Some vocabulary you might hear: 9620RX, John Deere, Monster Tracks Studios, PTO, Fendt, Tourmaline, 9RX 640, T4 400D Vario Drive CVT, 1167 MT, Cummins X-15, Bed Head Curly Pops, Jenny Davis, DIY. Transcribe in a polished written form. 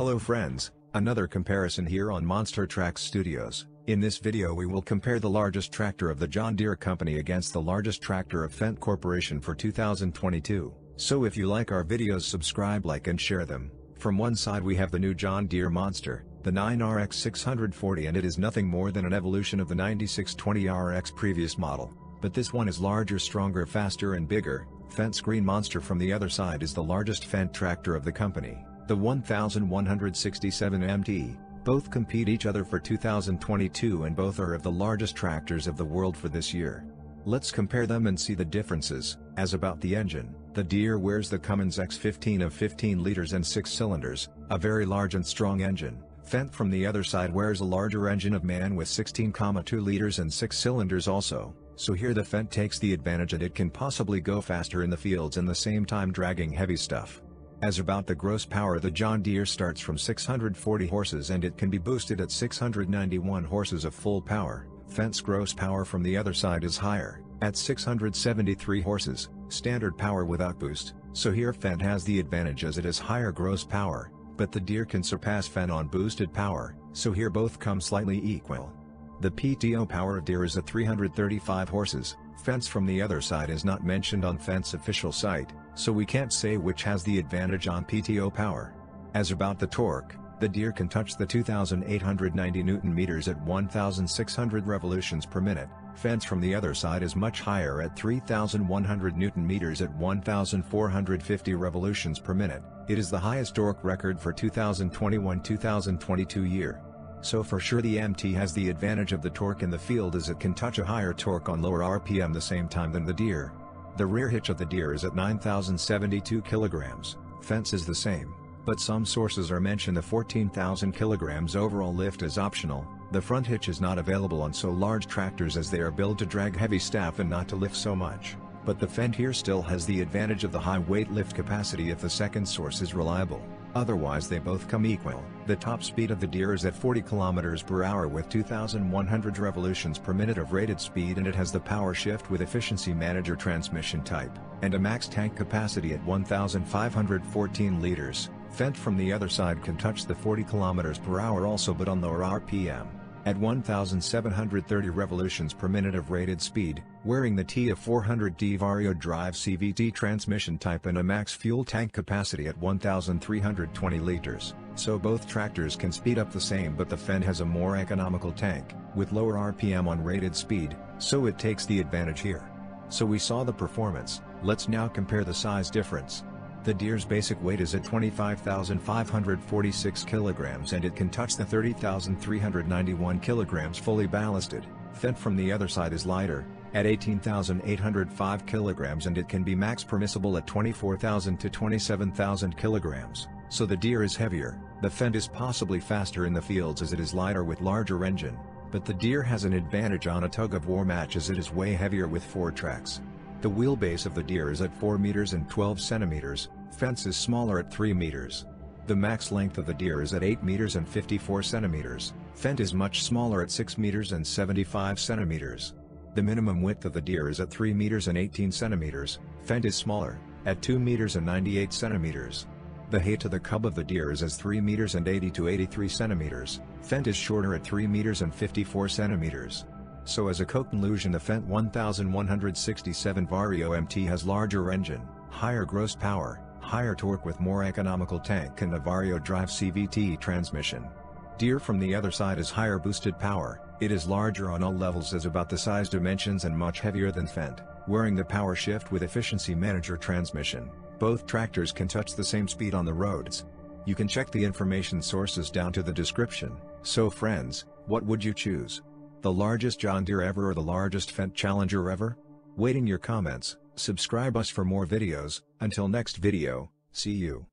Hello friends, another comparison here on Monster Tracks Studios. In this video we will compare the largest tractor of the John Deere company against the largest tractor of Fendt Corporation for 2022. So if you like our videos, subscribe, like and share them. From one side we have the new John Deere Monster, the 9RX 640, and it is nothing more than an evolution of the 9620RX previous model, but this one is larger, stronger, faster and bigger. Fendt's Green Monster from the other side is the largest Fendt tractor of the company, the 1167 MT, both compete each other for 2022 and both are of the largest tractors of the world for this year. Let's compare them and see the differences. As about the engine, the Deere wears the Cummins X-15 of 15 liters and 6 cylinders, a very large and strong engine. Fendt from the other side wears a larger engine of man with 16.2 liters and 6 cylinders also, so here the Fendt takes the advantage and it can possibly go faster in the fields and the same time dragging heavy stuff. As about the gross power, the John Deere starts from 640 horses and it can be boosted at 691 horses of full power. Fendt's gross power from the other side is higher, at 673 horses, standard power without boost, so here Fendt has the advantage as it is higher gross power, but the Deere can surpass Fendt on boosted power, so here both come slightly equal. The PTO power of Deere is at 335 horses, Fendt's from the other side is not mentioned on Fendt's official site, so we can't say which has the advantage on PTO power. As about the torque, the Deere can touch the 2,890 Nm at 1,600 revolutions per minute, Fendt's from the other side is much higher at 3,100 Nm at 1,450 revolutions per minute. It is the highest torque record for 2021-2022 year. So for sure the MT has the advantage of the torque in the field as it can touch a higher torque on lower RPM the same time than the Deere. The rear hitch of the Deere is at 9,072 kg, Fendt's is the same, but some sources are mentioned the 14,000 kg overall lift is optional. The front hitch is not available on so large tractors as they are built to drag heavy stuff and not to lift so much, but the Fendt here still has the advantage of the high weight lift capacity if the second source is reliable. Otherwise they both come equal. The top speed of the Deere is at 40 km/h with 2,100 revolutions per minute of rated speed, and it has the power shift with efficiency manager transmission type, and a max tank capacity at 1,514 liters. Fendt from the other side can touch the 40 km/h also, but on lower RPM, at 1,730 revolutions per minute of rated speed, wearing the T4 400D Vario Drive CVT transmission type and a max fuel tank capacity at 1,320 liters, so both tractors can speed up the same, but the Fendt has a more economical tank, with lower RPM on rated speed, so it takes the advantage here. So we saw the performance, let's now compare the size difference. The Deere's basic weight is at 25,546 kg and it can touch the 30,391 kg fully ballasted. Fendt from the other side is lighter, at 18,805 kg and it can be max permissible at 24,000 to 27,000 kg, so the Deere is heavier. The Fendt is possibly faster in the fields as it is lighter with larger engine, but the Deere has an advantage on a tug-of-war match as it is way heavier with 4 tracks. The wheelbase of the Deere is at 4 meters and 12 centimeters, Fendt's is smaller at 3 meters. The max length of the Deere is at 8 meters and 54 centimeters, Fendt is much smaller at 6 meters and 75 centimeters. The minimum width of the Deere is at 3 meters and 18 centimeters, Fendt is smaller, at 2 meters and 98 centimeters. The height of the cub of the Deere is 3 meters and 80 to 83 centimeters, Fendt is shorter at 3 meters and 54 centimeters. So as a conclusion, the Fendt 1167 Vario MT has larger engine, higher gross power, higher torque with more economical tank and a Vario Drive CVT transmission. Deere from the other side is higher boosted power, it is larger on all levels as about the size dimensions and much heavier than Fendt, wearing the power shift with efficiency manager transmission. Both tractors can touch the same speed on the roads. You can check the information sources down to the description. So friends, what would you choose? The largest John Deere ever or the largest Fendt Challenger ever? Waiting your comments, subscribe us for more videos, until next video, see you.